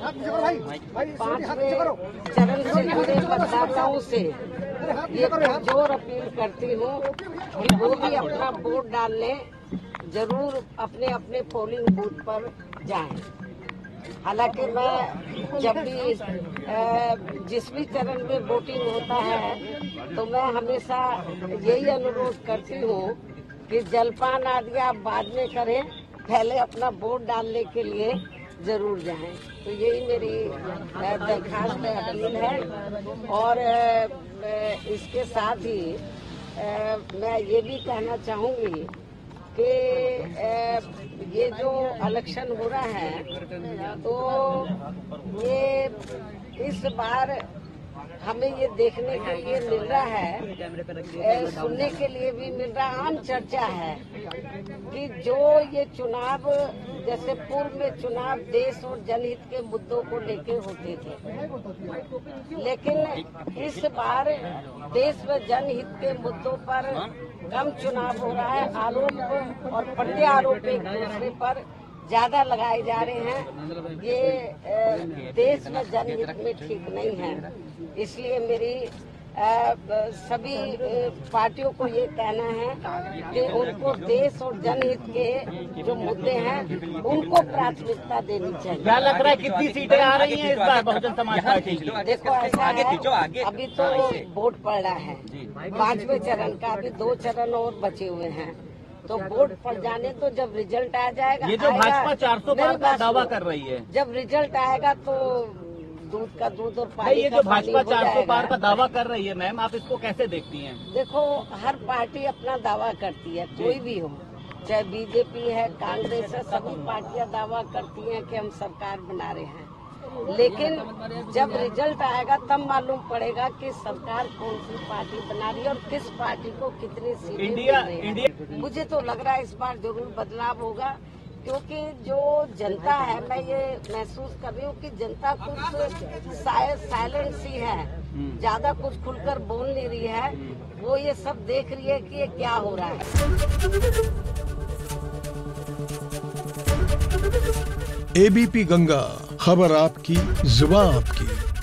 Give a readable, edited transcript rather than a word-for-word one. चरण से मतदाताओं से ये जोर अपील करती हूँ कि वो भी अपना वोट डालने जरूर अपने अपने पोलिंग बूथ पर जाएं। हालांकि मैं जब भी जिस भी चरण में वोटिंग होता है तो मैं हमेशा यही अनुरोध करती हूँ कि जलपान आदि आप बाद में करें, पहले अपना वोट डालने के लिए जरूर जाएं। तो यही मेरी दरखास्त अपील है। और इसके साथ ही मैं ये भी कहना चाहूँगी कि ये जो इलेक्शन हो रहा है तो ये इस बार हमें ये देखने के लिए मिल रहा है, सुनने के लिए भी मिल रहा, आम चर्चा है कि जो ये चुनाव जैसे पूर्व में चुनाव देश और जनहित के मुद्दों को लेकर होते थे, लेकिन इस बार देश में जनहित के मुद्दों पर कम चुनाव हो रहा है। आरोप और प्रत्यारोप एक दूसरे पर ज्यादा लगाए जा रहे हैं, ये देश में जनहित में ठीक नहीं है। इसलिए मेरी सभी पार्टियों को ये कहना है कि उनको देश और जनहित के जो मुद्दे हैं उनको प्राथमिकता देनी चाहिए। क्या लग रहा है कितनी सीटें आ रही हैं इस बार बहुजन समाज पार्टी? देखो ऐसा है, अभी तो वोट पड़ रहा है 5वें चरण का, अभी 2 चरण और बचे हुए हैं, तो वोट पड़ जाने तो जब रिजल्ट आ जाएगा। ये जो भाजपा 400 पार का दावा कर रही है, जब रिजल्ट आएगा तो दूध का दूध और पानी का पानी। ये जो भाजपा 400 पार का दावा कर रही है मैम, आप इसको कैसे देखती हैं? देखो हर पार्टी अपना दावा करती है, कोई भी हो, चाहे बीजेपी है, कांग्रेस है, सभी पार्टियां दावा करती हैं कि हम सरकार बना रहे हैं, लेकिन जब रिजल्ट आएगा तब मालूम पड़ेगा कि सरकार कौन सी पार्टी बना रही है और किस पार्टी को कितनी सीटें। मुझे तो लग रहा है इस बार जरूर बदलाव होगा, क्योंकि जो जनता है, मैं ये महसूस कर रही हूँ कि जनता कुछ साइलेंट सी है, ज्यादा कुछ खुलकर बोल नहीं रही है। वो ये सब देख रही है कि ये क्या हो रहा है। एबीपी गंगा, खबर आपकी, जुबान आपकी।